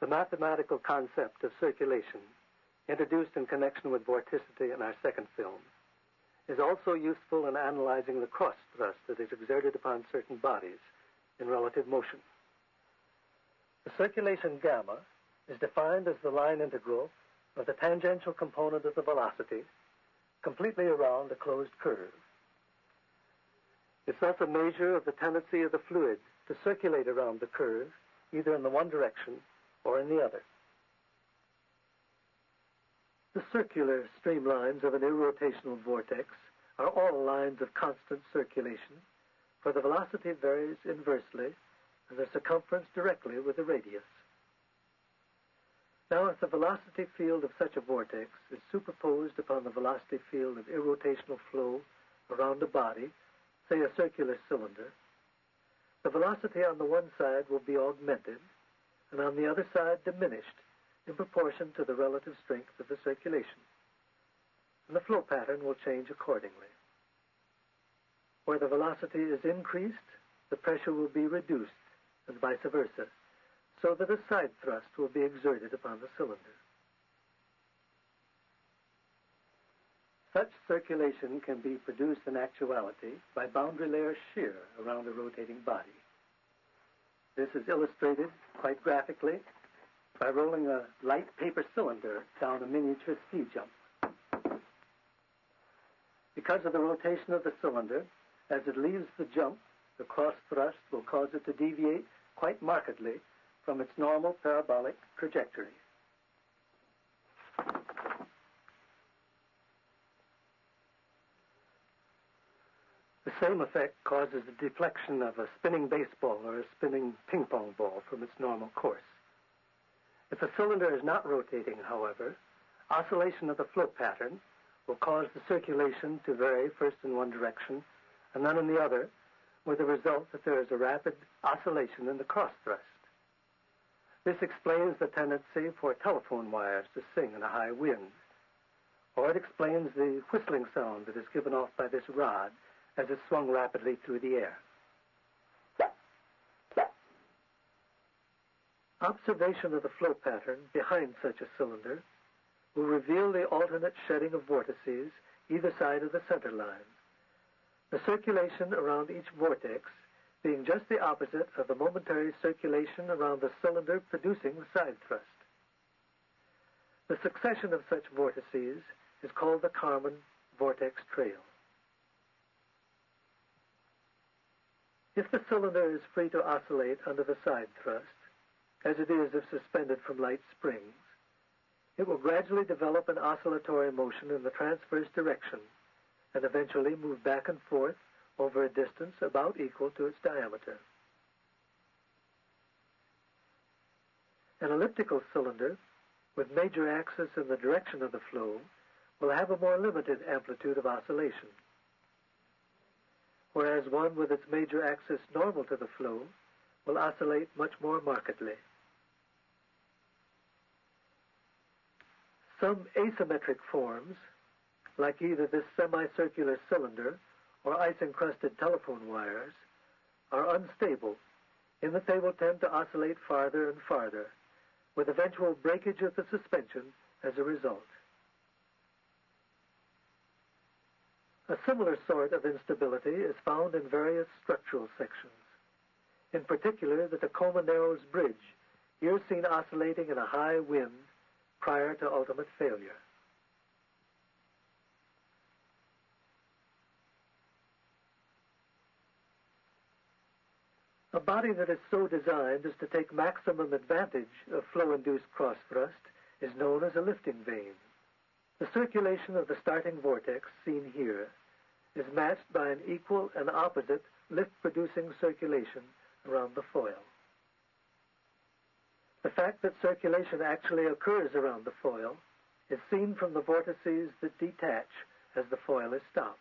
the mathematical concept of circulation, introduced in connection with vorticity in our second film, is also useful in analyzing the cross-thrust that is exerted upon certain bodies in relative motion. The circulation gamma is defined as the line integral of the tangential component of the velocity completely around a closed curve. It's thus a measure of the tendency of the fluid to circulate around the curve, either in the one direction or in the other. The circular streamlines of an irrotational vortex are all lines of constant circulation, for the velocity varies inversely and the circumference directly with the radius. Now, if the velocity field of such a vortex is superposed upon the velocity field of irrotational flow around a body, say a circular cylinder, the velocity on the one side will be augmented and on the other side diminished in proportion to the relative strength of the circulation, and the flow pattern will change accordingly. Where the velocity is increased, the pressure will be reduced, and vice versa, so that a side thrust will be exerted upon the cylinder. Such circulation can be produced in actuality by boundary layer shear around a rotating body. This is illustrated quite graphically by rolling a light paper cylinder down a miniature ski jump. Because of the rotation of the cylinder, as it leaves the jump, the cross-thrust will cause it to deviate quite markedly from its normal parabolic trajectory. The same effect causes the deflection of a spinning baseball or a spinning ping-pong ball from its normal course. If the cylinder is not rotating, however, oscillation of the flow pattern will cause the circulation to vary first in one direction and then in the other, with the result that there is a rapid oscillation in the cross-thrust. This explains the tendency for telephone wires to sing in a high wind, or it explains the whistling sound that is given off by this rod as it swung rapidly through the air. Observation of the flow pattern behind such a cylinder will reveal the alternate shedding of vortices either side of the center line, the circulation around each vortex being just the opposite of the momentary circulation around the cylinder producing the side thrust. The succession of such vortices is called the Karman vortex trail. If the cylinder is free to oscillate under the side thrust, as it is if suspended from light springs, it will gradually develop an oscillatory motion in the transverse direction and eventually move back and forth over a distance about equal to its diameter. An elliptical cylinder with major axis in the direction of the flow will have a more limited amplitude of oscillation, whereas one with its major axis normal to the flow will oscillate much more markedly. Some asymmetric forms, like either this semicircular cylinder or ice-encrusted telephone wires, are unstable in that they will tend to oscillate farther and farther, with eventual breakage of the suspension as a result. A similar sort of instability is found in various structural sections. In particular, the Tacoma Narrows Bridge, here seen oscillating in a high wind prior to ultimate failure. A body that is so designed as to take maximum advantage of flow-induced cross-thrust is known as a lifting vane. The circulation of the starting vortex seen here is matched by an equal and opposite lift-producing circulation around the foil. The fact that circulation actually occurs around the foil is seen from the vortices that detach as the foil is stopped.